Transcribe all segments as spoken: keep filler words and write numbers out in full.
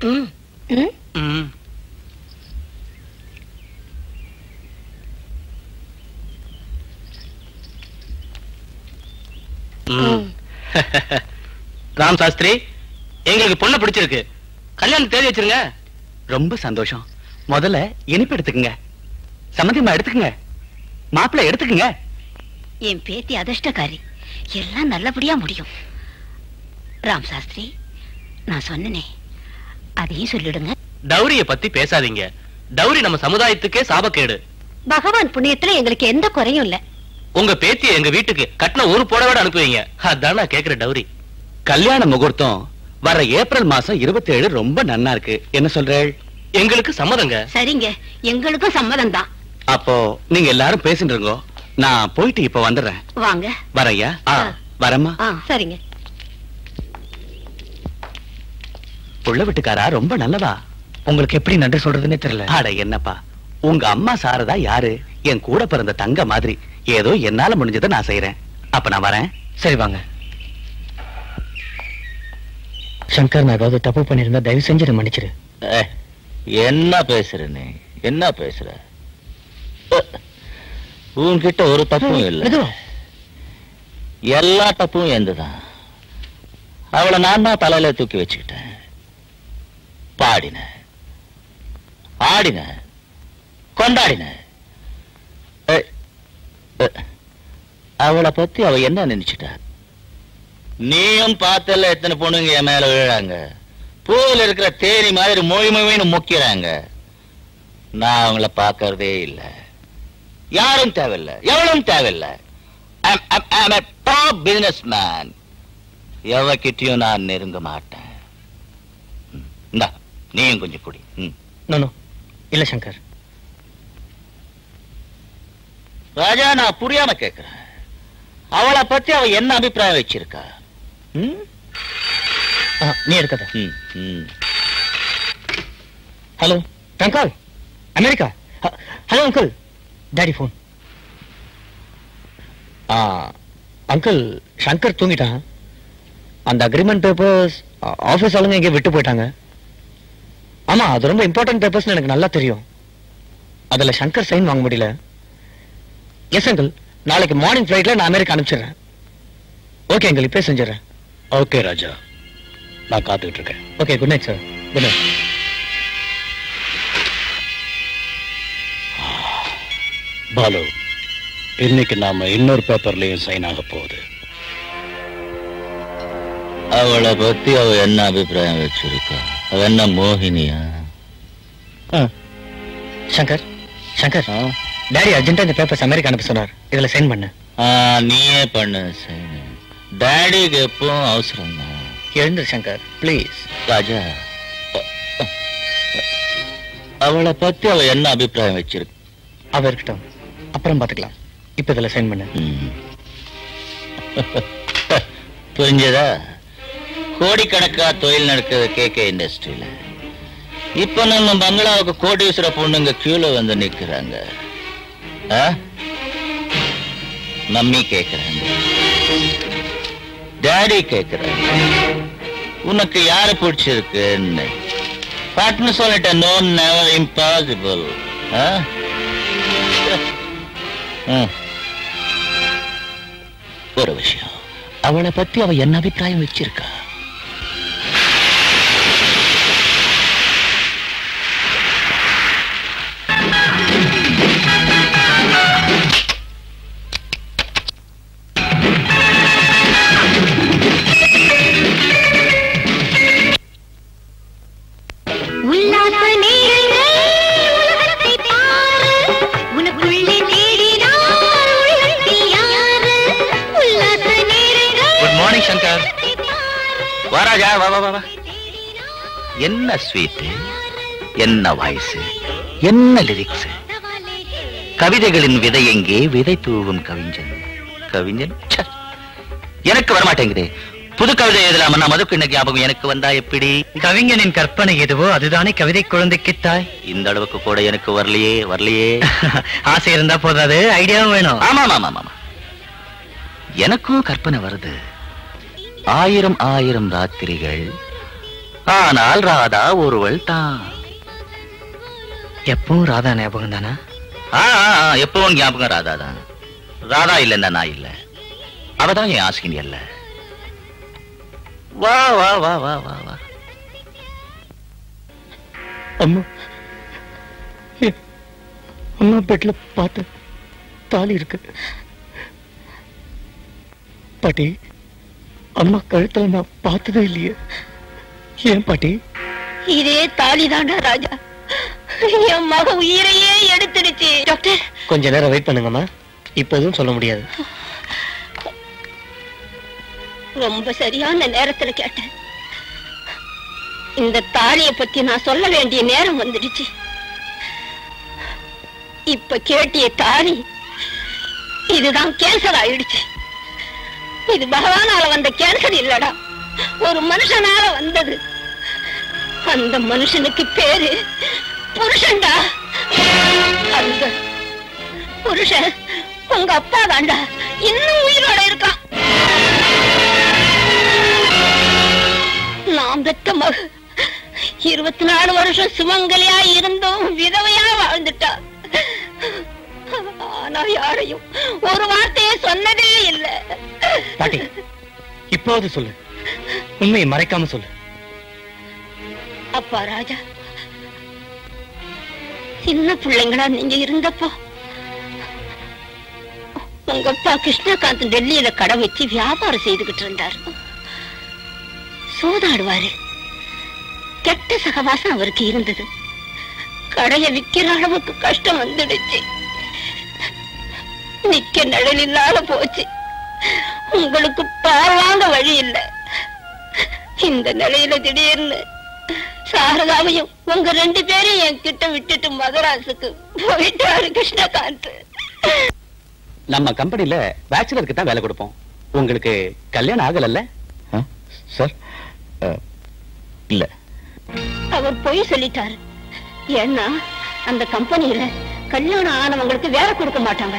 Mm. Mm? Mm. Mm. Mm. Ram Sastri, எங்களுக்கு பொண்ணு பிடிச்சிருக்கு. கல்யாணம் தேதி வச்சிருங்க. ரொம்ப சந்தோஷம். முதல்ல இனிப்பு எடுத்துக்கங்க. சம்மதிமா எடுத்துக்கங்க. மாப்பிளை எடுத்துக்கங்க. என் பேத்தி அதிர்ஷ்டக்காரி. எல்லாம் நல்லபடியா முடியும். ராம் சாஸ்திரி, நான் சொன்னனே அதையும் சொல்லிடுங்க. டௌரிய பத்தி பேசாதீங்க. டௌரி நம்ம சமுதாயத்துக்கே சாபக்கேடு. பகவான் புண்ணியத்துல எங்களுக்கு எந்த குறையும் இல்ல. உங்க பேத்தியை எங்க வீட்டுக்கு கட்டின ஒரு போடவேட அனுப்புவீங்க. அதான் நான் கேக்குற டௌரி. கல்யாண முகூர்த்தம் வர ஏப்ரல் மாசம் இருபத்தி ஏழு ரொம்ப நன்னா இருக்கு. என்ன சொல்றேன்? எங்களுக்கு சம்மதங்க. சரிங்க, எங்களுக்கும் சம்மதம் தான். அப்போ நீங்க எல்லாரும் பேசிட்டு நான் போயிட்டு இப்ப வந்துடுறேன். வாங்க. வரையா? வரமா? சரிங்க. புள்ள வீட்டுக்காரா ரொம்ப நல்லவா. உங்களுக்கு எப்படி நன்றி சொல்றதுன்னு தெரியல. ஆட என்னப்பா, உங்க அம்மா சாரதா யாரு என் கூட பிறந்த தங்க மாதிரி. ஏதோ என்னால முடிஞ்சதை நான் செய்யறேன். அப்ப நான் வரேன். சரி வாங்க. சங்கர், நான் ஏதாவது தப்பு பண்ணிருந்தா தயவு செஞ்சு மன்னிச்சிரு. என்ன பேசுற நீ? என்ன பேசுற? உன்கிட்ட ஒரு தப்பும் இல்ல. எல்லா தப்பும் எந்ததான். அவளை நான் தான் தலையில தூக்கி வச்சுக்கிட்டேன். பாடின, ஆடின, கொண்டாடின. அவளை பத்தி அவ என்ன நினைச்சிட்டா? நீயும் பார்த்தல எத்தனை பொண்ணுங்க என் மேல விழுறாங்க. பூவில் இருக்கிற தேனி மாதிரி மொழி மொழின்னு முக்கிறாங்க. நான் அவங்கள பாக்கிறதே இல்லை. யாரும் தேவையில்லை, எவ்வளவும் தேவையில்லை. எவகிட்டையும் நான் நெருங்க மாட்டேன். நீயும் கொஞ்சம் குடி. இல்ல சங்கர் ராஜா, நான் புரியாம கேட்கிறேன். அவளை பத்தி அவ என்ன அபிப்பிராயம் வச்சிருக்கா? நீ எடுக்காத. Hello uncle, America. Hello uncle, daddy phone. Uncle, Shankar தூங்கிட்டான். அந்த அக்ரிமெண்ட் பேப்பர்ஸ் ஆஃபீஸ் ஆளுங்க இங்கே விட்டு போயிட்டாங்க. ஆமா, அது ரொம்ப இம்பார்ட்டன்ட் பேப்பர்ஸ் எனக்கு நல்லா தெரியும். அதுல சங்கர் சைன் வாங்க முடியல. எஸ் அங்கிள், நாளைக்கு மார்னிங் ஃப்ளைட்ல நான் அமெரிக்கா அனுப்பிச்சிடுறேன். ஓகே அங்கிள், இப்போ செஞ்சிடறேன். ஓகே ராஜா, நான் காத்துக்கிட்டு இருக்கேன். Okay, good night sir. Good night. Balu, இன்னைக்கு நாம இன்னொரு பேப்பர்லயும் சைன் ஆக போகுது. அவளை பத்தி அவ என்ன அபிப்பிராயம் வச்சிருக்கா? அவ என்ன மோகினியா? சங்கர், சங்கர், டாடி அர்ஜென்ட்டா இந்த பேப்பர்ஸ் அமெரிக்கா அனுப்ப சொன்னார். இதுல சைன் பண்ணு. நீயே பண்ணு சைன். டாடிக்கு எப்பவும் அவசரம் தான். எழுந்துரு சங்கர், பிளீஸ். ராஜா, அவளை பத்தி அவ என்ன அபிப்பிராயம் வச்சிருக்கு? அவ இருக்கட்டும், அப்புறம் பாத்துக்கலாம். இப்ப இதுல சைன் பண்ணு. புரிஞ்சதா? கோடிக்கணக்கா தொழில் நடக்குது கேகே இண்டஸ்ட்ரியில. இப்ப நம்ம பங்களாவுக்கு கோடீஸ்வர பொண்ணுங்க கியூல வந்து நிக்கிறாங்க. மம்மி கேக்குறாங்க, டாடி கேக்குறாங்க, உனக்கு யார பிடிச்சிருக்குன்னு. பாட்னு சொல்லிட்ட, நோ நெவர், இம்பாசிபிள். ஒரு விஷயம், அவளை பத்தி அவ என்ன அபிப்பிராயம் வச்சிருக்கா? வாராஜா, வா வா வா. என்ன ஸ்வீட், என்ன வாய்ஸ், என்ன லிரிக்ஸ். கவிதைகளின் விதை எங்கே விதை தூவும் கவிஞன். கவிஞன் எனக்கு வரமாட்டேங்குது. புது கவிதை எழுதலாம நான் மதுக்கு இன்னைக்கு ஞாபகம் எனக்கு வந்தா எப்படி? கவிஞனின் கற்பனை எதுவோ அதுதானே கவிதை குழந்தைக்கு தாய். இந்த அளவுக்கு கூட எனக்கு வரலையே வரலையே. ஆசை இருந்தா போதாது, ஐடியாவும் வேணும். ஆமா ஆமா ஆமா, எனக்கும் கற்பனை வருது. ஆயிரம் ஆயிரம் ராத்திரிகள் ஆனால் ராதா ஒருவள் தான். எப்பவும் ராதா ஞாபகம் தானா? எப்பவும் ஞாபகம் ராதா தான். ராதா இல்லைன்னா நான் இல்லை, அவதான் என் ஆசிரியர் இல்லை. வா வா வா வா வா வா. அம்மா அம்மா பெட்ல பார்த்து தாலி இருக்கு பாட்டி. அம்மா கழுத்துல நான் பார்த்ததே இல்லையே, ஏன் பாட்டி? இதே தாலிதாண்டா ராஜா, என் மக உயிரையே எடுத்துடுச்சு. டாக்டர் கொஞ்ச நேரம் வெயிட் பண்ணுங்கம்மா, இப்ப எதுவும் சொல்ல முடியாது. ரொம்ப சரியான நேரத்துல கேட்டேன். இந்த தாலியை பத்தி நான் சொல்ல வேண்டிய நேரம் வந்துடுச்சு. இப்ப கேட்டிய தாலி இதுதான் கேன்சர் ஆயிடுச்சு. இது பகவானால வந்த கேன்சர் இல்லடா, ஒரு மனுஷனால வந்தது. அந்த மனுஷனுக்கு பேரு புருஷன்டா. அந்த புருஷன் உங்க அப்பா தாண்டா, இன்னும் உயிரோட இருக்கான். நாம் பெற்ற மக இருபத்தி நாலு வருஷம் சுமங்கலியா இருந்தோம், விதவையா வாழ்ந்துட்டா. ஆனா யாரையும் ஒரு வார்த்தையே சொன்னதே இல்ல. பாட்டி இப்போது சொல்லு, உண்மையை மறைக்காம சொல்லு. அப்பா ராஜா, சின்ன பிள்ளைங்களா நீங்க இருந்தப்போ உங்க அப்பா கிருஷ்ணகாந்த் டெல்லியில கடை வச்சு வியாபாரம் செய்துகிட்டு இருந்தாரு. சோதாடுவாரு, கெட்ட சகவாசம் அவருக்கு இருந்தது. கடையை விற்கிற அளவுக்கு கஷ்டம் வந்துடுச்சு, நிக்க நிழல் இல்லாத போச்சு. உங்களுக்கு பாவாங்க வழி இல்லை. இந்த நிலையில திடீர்னு சாரதாவையும் உங்க ரெண்டு பேரும் என் கிட்ட விட்டுட்டு மதராசுக்கு போயிட்டாரு கிருஷ்ணகாந்த். நம்ம கம்பெனில பேச்சுலருக்கு தான் வேலை கொடுப்போம். உங்களுக்கு கல்யாணம் ஆகல சார்? இல்ல, அவர் போய் சொல்லிட்டாரு. ஏன்னா அந்த கம்பெனியில கல்யாணம் ஆனவங்களுக்கு வேலை கொடுக்க மாட்டாங்க.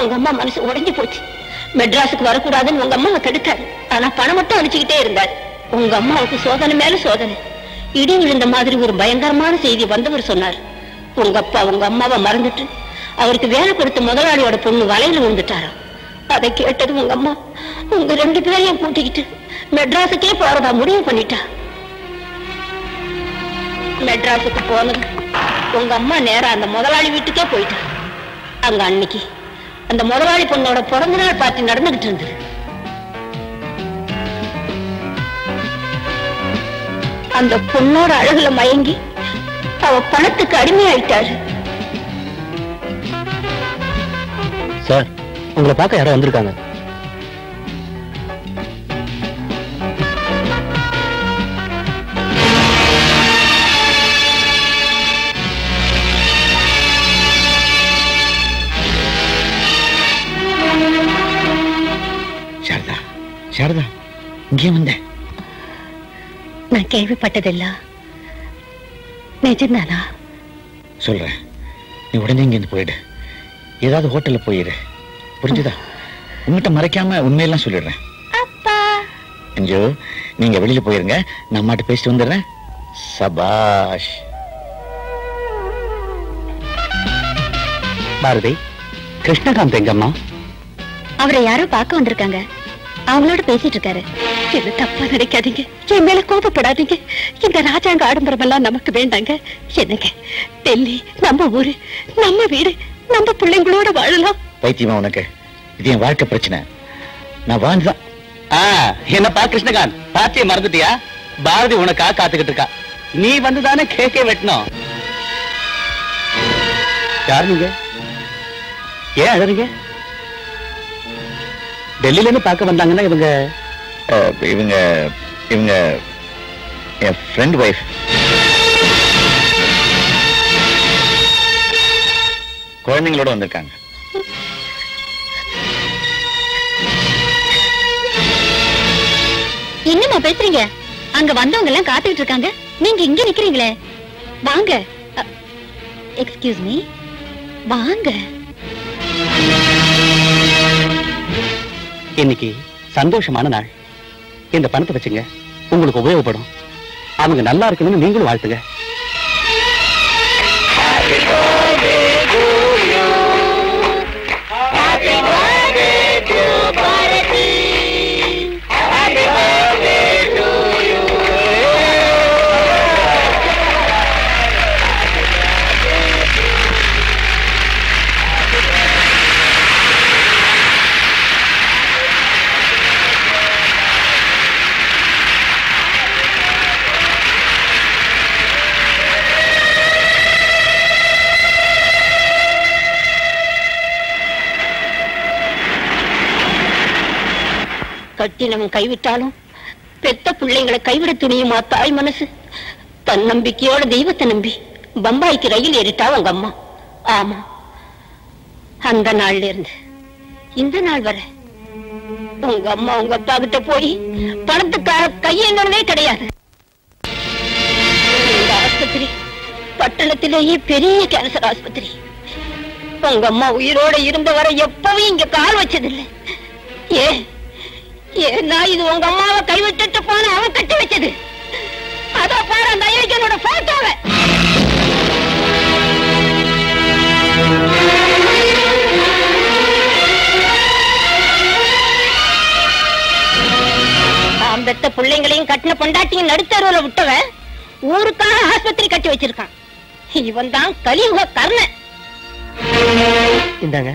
உங்க அம்மா மனசு உடைஞ்சு போச்சு. மெட்ராஸுக்கு வரக்கூடாதுன்னு உங்க அம்மாவை தடுத்தாரு, ஆனா பணம் மட்டும் அனுப்பிச்சுக்கிட்டே இருந்தாரு. உங்க அம்மாவுக்கு சோதனை மேல சோதனை. இடி விழுந்த மாதிரி ஒரு பயங்கரமான செய்தி வந்தவர் சொன்னார். உங்க அப்பா உங்க அம்மாவை மறந்துட்டு அவருக்கு வேலை கொடுத்த முதலாளியோட பொண்ணு வலையில விழுந்துட்டாராம். அதை கேட்டது உங்க அம்மா உங்க ரெண்டு பேரையும் கூட்டிக்கிட்டு மெட்ராஸுக்கே போறதா முடிவு பண்ணிட்டா. மெட்ராஸுக்கு போனது உங்க அம்மா நேரா அந்த முதலாளி வீட்டுக்கே போயிட்டா. அங்க அன்னைக்கு அந்த முதலாளி பொண்ணோட பிறந்த நாள் பார்ட்டி நடந்துகிட்டு இருந்தது. அந்த பொண்ணோட அழகுல மயங்கி அவ பணத்துக்கு அடிமையாயிட்டாரு. சார் உங்களை பார்க்க யாரோ வந்திருக்காங்க. சாரதா இங்கே வந்த நான் கேள்விப்பட்டதெல்லாம் நிஜம்தானா? சொல்றேன், நீ உடனே இங்கேருந்து போயிடு. ஏதாவது ஹோட்டல்ல போயிடு, புரிஞ்சுதா? உங்ககிட்ட மறைக்காம உண்மையெல்லாம் சொல்லிடுறேன். அஞ்சோ நீங்க வெளியில போயிருங்க, நான் மாட்ட பேசிட்டு வந்துடுறேன். சபாஷ் பாரதி. கிருஷ்ணகாந்த் எங்கம்மா? அவரை யாரோ பார்க்க வந்திருக்காங்க, அவங்களோட பேசிட்டு இருக்காரு. என்ன தப்பா நினைக்காதீங்க, என் மேல கோபப்படாதீங்க. இந்த ராஜாங்க ஆடம்பரம் எல்லாம் நமக்கு வேண்டாங்க. என்னங்க டெல்லி நம்ம ஊரு, நம்ம வீடு, நம்ம பிள்ளைங்களோட வாழலாம். பைத்தியமா உனக்கு? இது என் வாழ்க்கை பிரச்சனை, நான் வாழ்ந்துதான். ஆஹ் என்னப்பா கிருஷ்ணகாந்த், பாத்தியை மறந்துட்டியா? பாரதி உனக்கா காத்துக்கிட்டு இருக்கா, நீ வந்துதானே கேக்கே வெட்டணும். யாருங்க? ஏன் அழறீங்க? டெல்லியில இருந்து பார்க்க வந்தாங்கன்னா இவங்க இவங்க இவங்க a friend wife. குழந்தைங்களோட வந்திருக்காங்க. என்னமா பேசுறீங்க? அங்க வந்தவங்க எல்லாம் காத்துக்கிட்டு இருக்காங்க. நீங்க இங்க நிக்கிறீங்களே. வாங்க. Excuse me. வாங்க. இன்னைக்கு சந்தோஷமான நாள். இந்த பணத்தை வச்சுங்க. உங்களுக்கு உபயோகப்படும். அவங்க நல்லா இருக்கணும்னு நீங்களும் வாழ்த்துங்க. கட்டினம் கைவிட்டாலும் பெத்த பிள்ளைங்களை கைவிட துணியுமா தாய் மனசு. தன் நம்பிக்கையோட தெய்வத்தை நம்பி பம்பாய்க்கு ரயில் ஏறிட்டா உங்க அம்மா. ஆமா, அந்த நாள்ல இருந்து இந்த நாள் வரை உங்க அம்மா உங்க அப்பா கிட்ட போய் பணத்துக்காக கையெழுந்ததே கிடையாது. இந்த ஆஸ்பத்திரி பட்டணத்திலேயே பெரிய கேன்சர் ஆஸ்பத்திரி. உங்க அம்மா உயிரோட இருந்த வரை எப்பவும் இங்க கால் வச்சதில்லை. ஏ ஏன்னா இது உங்க அம்மாவை கைவிட்டு போன அவன் கட்டி வச்சது. அதோ பாரு அந்த ஐயனோட போட்டோவை. தான் பெத்த பிள்ளைங்களையும் கட்டின பொண்டாட்டியும் நடுத்தருவில் விட்டவன் ஊருக்கான ஆஸ்பத்திரி கட்டி வச்சிருக்கான். இவன் தான் கலியுக கர்ணன். இந்தாங்க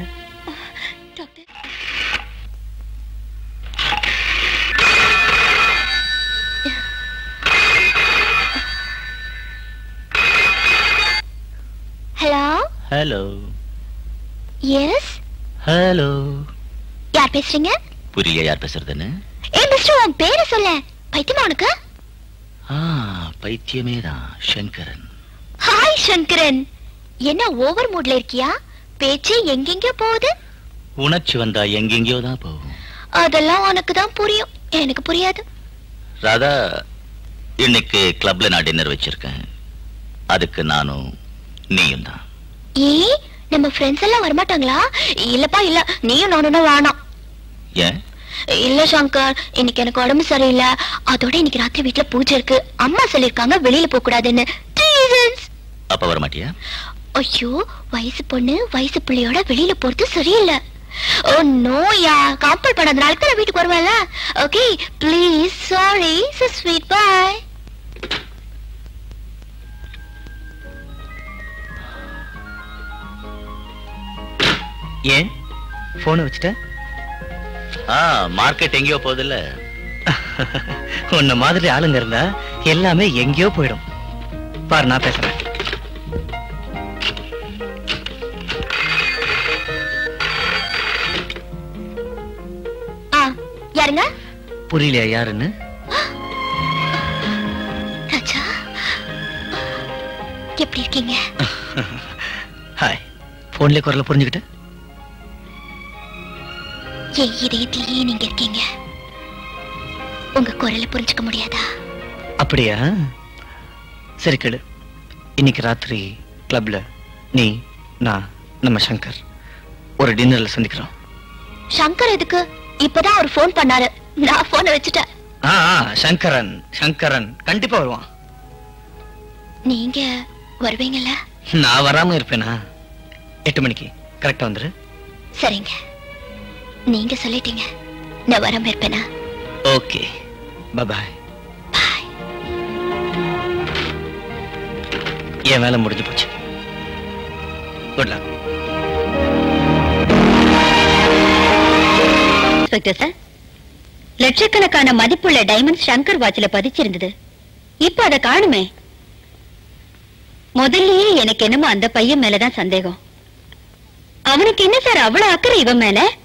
hello yes hello yaar pesringa puriya yaar pesradana eh mister un pera solla paithiyam unakku ah paithiyame da shankaran hi shankaran enna over mood la irkiya peche engenga povudhu unachchi vanda engengiyo da povum adella unakku da puriyum enakku puriyadhu radha innikku club la na dinner vechirukken adukku nanu neeyum da. ஏய், நம்ம friends எல்லாம் வர மாட்டாங்களா? இல்லப்பா இல்ல, நீயும் நானும் தான் வாணோம். ஏன்? இல்ல சங்கர், இன்னைக்கு எனக்கு உடம்பு சரியில்லை. அதோட இன்னைக்கு ராத்திரி வீட்ல பூஜை இருக்கு. அம்மா சொல்லிருக்காங்க வெளியில போக கூடாதுன்னு. அப்ப வர மாட்டியா? ஐயோ, வயசு பொண்ணு வயசு பிள்ளையோட வெளியில போறது சரியில்லை. ஓ நோயா, காம்பல் பண்ணதுனால தான் வீட்டுக்கு வருவேன்ல. Okay, please sorry, so sweet bye. ஏன் போனை வச்சுட்ட? ஆ, மார்க்கெட் எங்கேயோ போகுதுல்ல. உன்ன மாதிரி ஆளுங்க இருந்தா எல்லாமே எங்கேயோ போயிடும். பாரு நான் பேசுறேன். ஆ, யாருங்க? புரியலையா யாருன்னு? ராஜா எப்படி இருக்கீங்க? ஹாய். போன்ல குரல புரிஞ்சுக்கிட்ட? ஏன் இதயத்திலேயே நீங்க இருக்கீங்க. உங்க குரலை புரிஞ்சுக்க முடியாதா? அப்படியா? சரி கேளு. இன்னைக்கு ராத்திரி கிளப்ல நீ நான் நம்ம சங்கர் ஒரு டின்னர்ல சந்திக்கிறோம். சங்கர் எதுக்கு? இப்பதான் அவர் போன் பண்ணாரு, நான் போனை வச்சுட்டேன். ஆ, சங்கரன் சங்கரன் கண்டிப்பா வருவான். நீங்க வருவீங்கல்ல? நான் வராம இருப்பேனா? எட்டு மணிக்கு கரெக்டா வந்துரு. சரிங்க, நீங்க சொல்லிட்டீங்க, நான் வராம இருப்பேனா? Okay, by by. என் வேலை முடிஞ்சு போச்சு. Good luck. இன்ஸ்பெக்டர் சார், லட்சக்கணக்கான மதிப்புள்ள டைமண்ட் சங்கர் வாட்சில பதிச்சிருந்தது. இப்ப அதை காணுமே. முதல்லயே எனக்கு என்னமோ அந்த பையன் மேலதான் சந்தேகம். அவனுக்கு என்ன சார் அவ்வளவு அக்கறை இவன் மேல?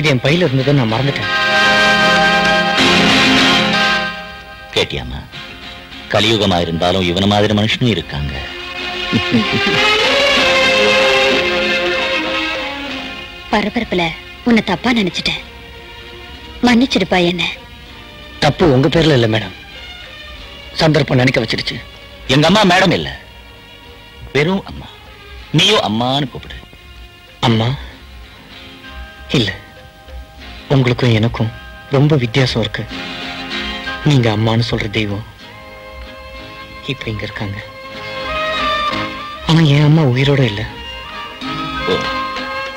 இது என் பையில இருந்ததை நான் மறந்துட்டேன். கேட்டியாமா, கலியுகமா இருந்தாலும் இவன மாதிரி மனுஷனும் இருக்காங்க. பரபரப்புல உன்னை தப்பா நினைச்சிட்டேன், மன்னிச்சிடுப்பா என்ன. தப்பு உங்க பேர்ல இல்ல மேடம், சந்தர்ப்பம் நினைக்க வச்சிருச்சு. எங்க அம்மா மேடம் இல்ல, வெறும் அம்மா. நீயோ அம்மான்னு கூப்பிடு. அம்மா இல்ல, உங்களுக்கும் எனக்கும் ரொம்ப வித்தியாசம் இருக்கு. நீங்க அம்மான்னு சொல்ற தெய்வம் இப்ப இங்க இருக்காங்க, ஆனா என் அம்மா உயிரோட இல்ல.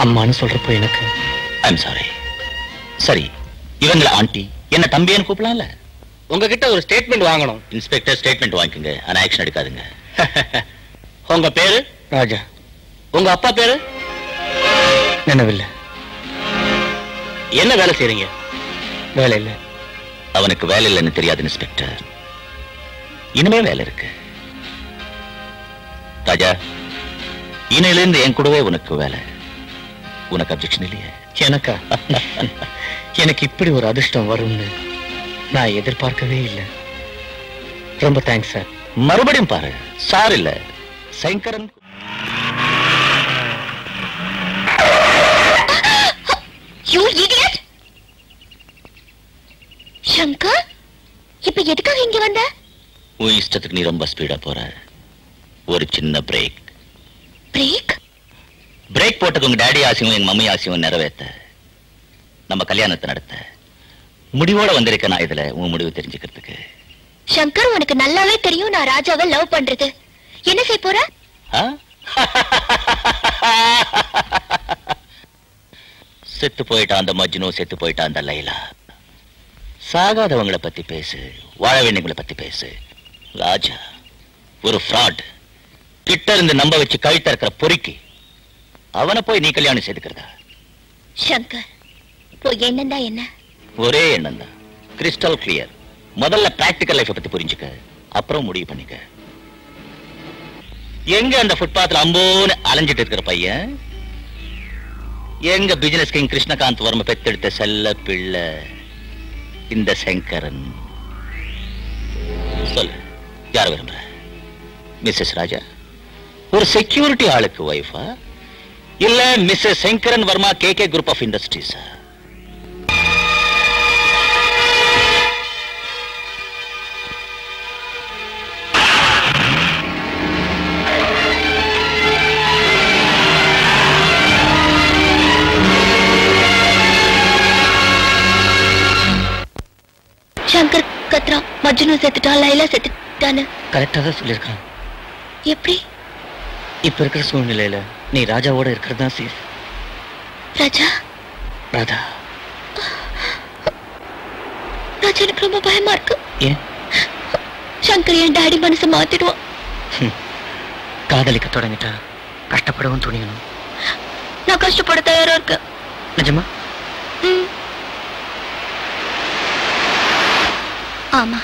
அம்மான்னு சொல்றப்போ எனக்கு ஐம் சாரி. சரி, இவங்களை ஆண்டி, என்ன தம்பியான்னு கூப்பிடலாம்ல? உங்ககிட்ட ஒரு ஸ்டேட்மெண்ட் வாங்கணும். இன்ஸ்பெக்டர் ஸ்டேட்மெண்ட் வாங்கிக்கோங்க, ஆனா ஆக்ஷன் எடுக்காதுங்க. உங்க பேரு? ராஜா. உங்க அப்பா பேரு? நினைவில்லை. என்ன வேலை செய்றீங்க? வேலை இல்லை. அவனுக்கு வேலை இல்லைன்னு தெரியாது இன்ஸ்பெக்டர், இனிமே வேலை இருக்கு. ராஜா, இனிலிருந்து என் கூடவே உனக்கு வேலை. உனக்கு அப்ஜெக்ஷன் இல்லையா? எனக்கா? எனக்கு இப்படி ஒரு அதிர்ஷ்டம் வரும்னு நான் எதிர்பார்க்கவே இல்லை. ரொம்ப தேங்க்ஸ் சார். மறுபடியும் பாரு, சார் இல்ல சங்கரன். You idiot! சங்கர், இப்ப எதுக்காக இங்க வந்த? உன் இஷ்டத்துக்கு நீ ரொம்ப ஸ்பீடா போற. ஒரு சின்ன பிரேக். பிரேக்? பிரேக் போட்டுக்கு உங்க டாடி ஆசையும் எங்க மம்மி ஆசையும் நிறைவேற்ற, நம்ம கல்யாணத்தை நடத்த முடிவோட வந்திருக்க நான் இதுல உன் முடிவு தெரிஞ்சுக்கிறதுக்கு. சங்கர், உனக்கு நல்லாவே தெரியும் நான் ராஜாவை லவ் பண்றது. என்ன செய்ய போற? செத்து போயிட்டான் அந்த மஜ்னு, செத்து போயிட்டான் அந்த லைலா. சாகாதவங்களை பத்தி பேசு, வாழ வேண்டியவங்களை பத்தி பேசு. ராஜா ஒரு ஃப்ராட், கிட்ட இருந்து நம்ப வச்சு கழுத்த இருக்கிற பொறுக்கி. அவனை போய் நீ கல்யாணம் செய்துக்கிறதா? சங்கர், எண்ணம் தான் என்ன, ஒரே எண்ணம் தான், கிறிஸ்டல் கிளியர். முதல்ல பிராக்டிக்கல் லைஃப் பத்தி புரிஞ்சுக்க, அப்புறம் முடிவு பண்ணிக்க. எங்க அந்த ஃபுட்பாத்ல அம்போன்னு அலைஞ்சிட்டு இருக்கிற பையன், எங்க பிசினஸ் கிங் கிருஷ்ணகாந்த் வர்ம பெத்தெடுத்த செல்ல பிள்ளை இந்த சங்கரன். சொல்லு, யார் விரும்புற? மிஸ்ஸஸ் ராஜா ஒரு செக்யூரிட்டி ஆளுக்கு ஒய்ஃபா, இல்ல Mrs Sankaran Varma KK group of industries? Shankar Katra, Majnu செத்துட்டான், லைலா செத்துட்டான்னு கரெக்டா தான் சொல்லியிருக்கான். எப்படி? இப்ப இருக்கிற சூழ்நிலையில நீ ராஜாவோட இருக்கிறது தான் சேஃப். ராஜா? ராதா. ராஜா, எனக்கு ரொம்ப பயமா இருக்கு. ஏன்? சங்கர் என் டாடி மனசு மாத்திடுவான். காதலிக்க தொடங்கிட்டா கஷ்டப்படவும் துணியணும். நான் கஷ்டப்பட தயாரா இருக்கேன். நிஜமா? ஆமா.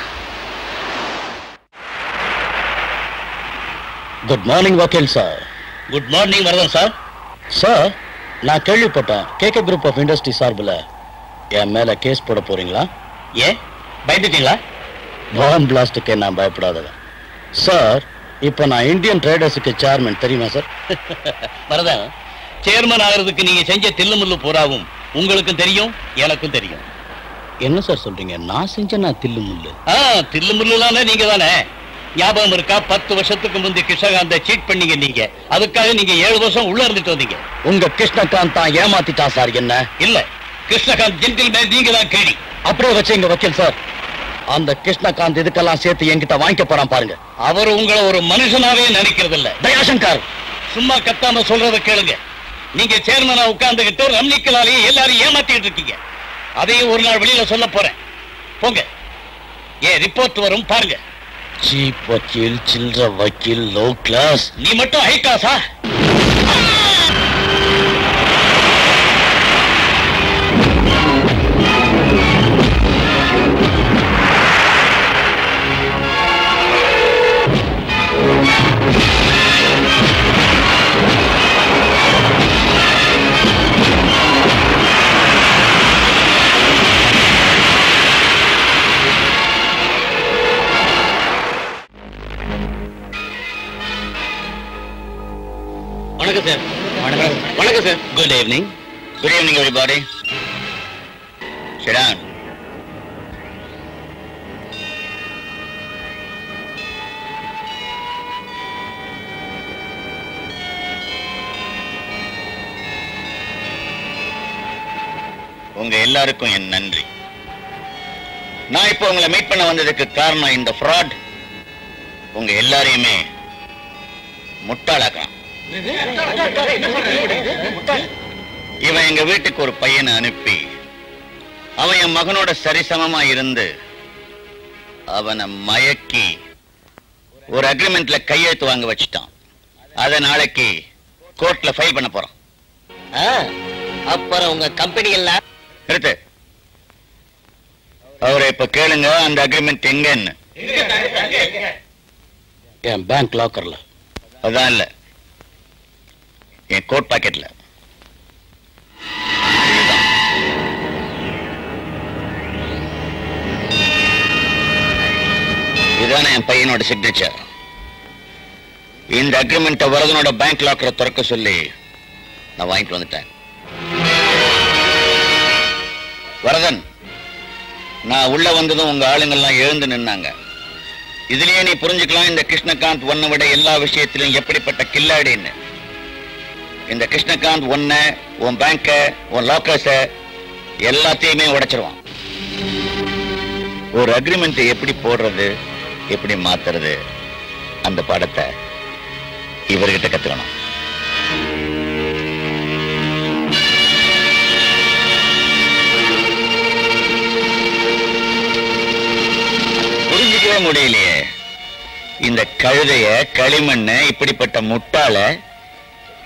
குட் மார்னிங் வக்கீல் sir. Good morning Marathan sir. Sir, நான் கேள்விப்பட்டேன் கேகே குரூப் ஆஃப் இண்டஸ்ட்ரி சார்பில் என் மேலே கேஸ் போட போறீங்களா? ஏன், பயந்துட்டீங்களா? பாம் பிளாஸ்டுக்கே நான் பயப்படாதவன் சார். இப்போ நான் இந்தியன் ட்ரேடர்ஸுக்கு சேர்மன், தெரியுமா சார்? மரதன், சேர்மன் ஆகிறதுக்கு நீங்கள் செஞ்ச தில்லுமுள்ளு பூராவும் உங்களுக்கும் தெரியும், எனக்கும் தெரியும். என்ன சார் சொல்றீங்க? நான் செஞ்ச நான் தில்லுமுள்ளு? ஆ, தில்லுமுள்ளுலானே நீங்கள் தானே. ஞாபகம் இருக்கா, பத்து வருஷத்துக்கு முந்தைய கிருஷ்ணகாந்த சீட் பண்ணீங்க நீங்க, அதுக்காக நீங்க ஏழு வருஷம் உள்ள இருந்துட்டு வந்தீங்க. உங்க கிருஷ்ணகாந்த் தான் ஏமாத்திட்டா சார். என்ன இல்ல, கிருஷ்ணகாந்த் ஜென்டில்மேன், நீங்க தான் கேடி. அப்படியே வச்சுங்க வக்கீல் சார், அந்த கிருஷ்ணகாந்த் இதுக்கெல்லாம் சேர்த்து என்கிட்ட வாங்கிக்க போறான் பாருங்க. அவர் உங்களை ஒரு மனுஷனாவே நினைக்கிறது இல்ல. தயாசங்கர், சும்மா கத்தாம சொல்றத கேளுங்க. நீங்க சேர்மனா உட்கார்ந்துகிட்டு ரம்னிக்கலாலே எல்லாரும் ஏமாத்திட்டு இருக்கீங்க. அதையும் ஒரு நாள் வெளியில சொல்ல போறேன். போங்க, ஏ ரிப்போர்ட் வரும் பாருங்க. Cheap Vakil, children Vakil, low class. You are high class, good evening. Good evening, everybody. Sit down. உங்க எல்லாருக்கும் என் நன்றி. நான் இப்போ உங்களை மீட் பண்ண வந்ததுக்கு காரணம் இந்த fraud உங்க எல்லாரையுமே முட்டாளாக்குறான். இவன் எங்க வீட்டுக்கு ஒரு பையனை அனுப்பி அவன் என் மகனோட சரிசமமா இருந்து அவனை மயக்கி ஒரு அக்ரிமெண்ட்ல கையெழுத்து வாங்க வச்சுட்டான். அத நாளைக்கு கோர்ட்ல ஃபைல் பண்ண போறான். அப்புறம் உங்க கம்பெனி எல்லாம் எடுத்து அவரை இப்ப கேளுங்க அந்த அக்ரிமெண்ட் எங்கன்னு. என் பேங்க் லாக்கர்ல அதான் இல்ல என் கோட் பாக்கெட்ல. இதான என் பையனோட சிக்னேச்சர். இந்த அக்ரிமெண்ட்டை வரதனோட பேங்க் லாக்கரை திறக்க சொல்லி நான் வாங்கிட்டு வந்துட்டேன். வரதன், நான் உள்ள வந்ததும் உங்க ஆளுங்கள்லாம் எழுந்து நின்னாங்க. இதுலயே நீ புரிஞ்சுக்கலாம் இந்த கிருஷ்ணகாந்த் ஒன்ன விட எல்லா விஷயத்திலும் எப்படிப்பட்ட கில்லாடின்னு. இந்த கிருஷ்ணகாந்த் ஒன்ன, உன் பேங்க, உன் லாக்கர்ஸ எல்லாத்தையுமே உடைச்சிருவான். ஒரு அக்ரிமெண்ட் எப்படி போடுறது, எப்படி மாத்துறது, அந்த பாடத்தை இவர்கிட்ட கத்துக்கணும். புரிஞ்சுக்கவே முடியலையே இந்த கழுதைய, களிமண்ண, இப்படிப்பட்ட முட்டாள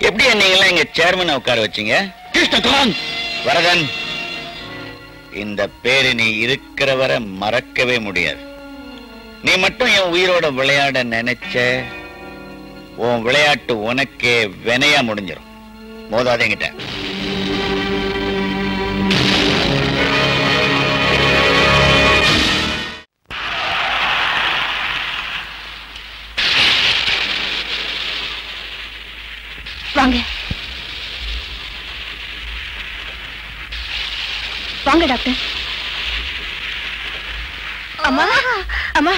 எப்படி நீங்களாம் எங்க சேர்மனை உட்கார வச்சீங்க? கிருஷ்ணகாந்த் வரதன், இந்த பேரு நீ இருக்கிறவரை மறக்கவே முடியாது. நீ மட்டும் என் உயிரோட விளையாட நினைச்ச உன் விளையாட்டு உனக்கே வினையா முடிஞ்சிடும். மோதாத என்கிட்ட. வாங்க வாங்க டாக்டர். அம்மா அம்மா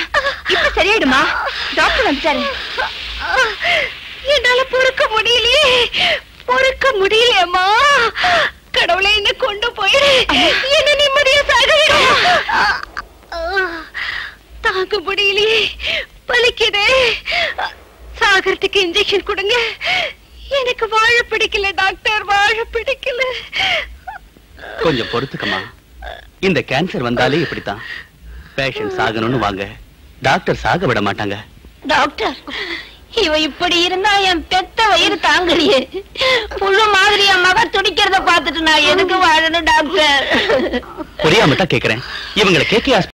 இப்ப சரியாயிடுமா? டாக்டர் வந்துட்டாரு. என்னால பொறுக்க முடியலையே, பொறுக்க முடியலையம்மா. கடவுளை என்ன கொண்டு போய் என்ன நிம்மதியா சாகவிடு. தாங்க முடியலையே, பலிக்குதே. சாகரத்துக்கு இன்ஜெக்ஷன் கொடுங்க. எனக்கு வாழ பிடிக்கல டாக்டர், வாழ பிடிக்கல. கொஞ்சம் பொறுத்துக்கமா. இந்த கேன்சர் வந்தாலே இப்படித்தான். பேஷண்ட் சாகணும்னு வாங்க, டாக்டர் சாக விட மாட்டாங்க. டாக்டர் இவ இப்படி இருந்தா என் பெத்த வயிறு தாங்கலையே. புழு மாதிரி என் மக துடிக்கிறத பார்த்துட்டு நான் எதுக்கு வாழணும் டாக்டர்? புரியாம தான் கேக்குறேன். இவங்களை கேட்க